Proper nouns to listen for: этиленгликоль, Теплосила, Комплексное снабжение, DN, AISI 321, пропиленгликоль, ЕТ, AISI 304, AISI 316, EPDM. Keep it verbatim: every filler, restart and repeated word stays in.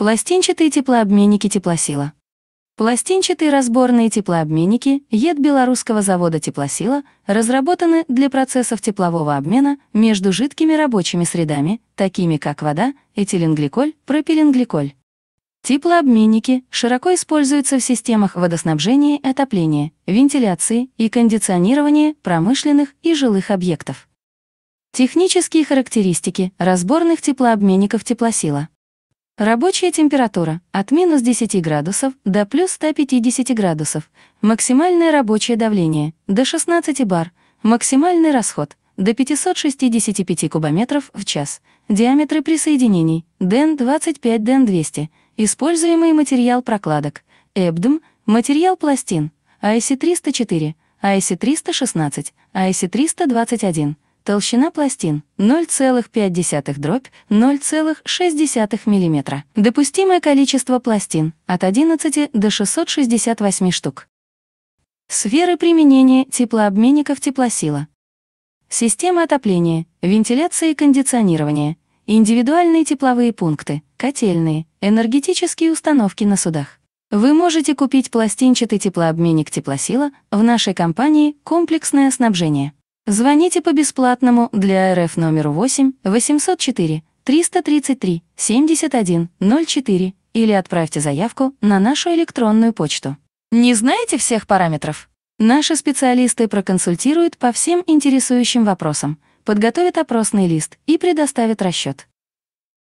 Пластинчатые теплообменники «Теплосила». Пластинчатые разборные теплообменники е тэ белорусского завода «Теплосила» разработаны для процессов теплового обмена между жидкими рабочими средами, такими как вода, этиленгликоль, пропиленгликоль. Теплообменники широко используются в системах водоснабжения и отопления, вентиляции и кондиционирования промышленных и жилых объектов. Технические характеристики разборных теплообменников «Теплосила». Рабочая температура от минус десяти градусов до плюс ста пятидесяти градусов, максимальное рабочее давление до шестнадцати бар, максимальный расход до пятисот шестидесяти пяти кубометров в час, диаметры присоединений дэн двадцать пять, дэн двести, используемый материал прокладок, и пи ди эм, материал пластин, а и эс и триста четыре, а и эс и триста шестнадцать, а и эс и триста двадцать один. Толщина пластин ноль целых пять десятых дробь ноль целых шесть десятых мм. Допустимое количество пластин от одиннадцати до шестисот шестидесяти восьми штук. Сферы применения теплообменников «Теплосила». Системы отопления, вентиляции и кондиционирования, индивидуальные тепловые пункты, котельные, энергетические установки на судах. Вы можете купить пластинчатый теплообменник «Теплосила» в нашей компании «Комплексное снабжение». Звоните по бесплатному для эр эф номеру восемь восемьсот четыре триста тридцать три семьдесят один ноль четыре или отправьте заявку на нашу электронную почту. Не знаете всех параметров? Наши специалисты проконсультируют по всем интересующим вопросам, подготовят опросный лист и предоставят расчет.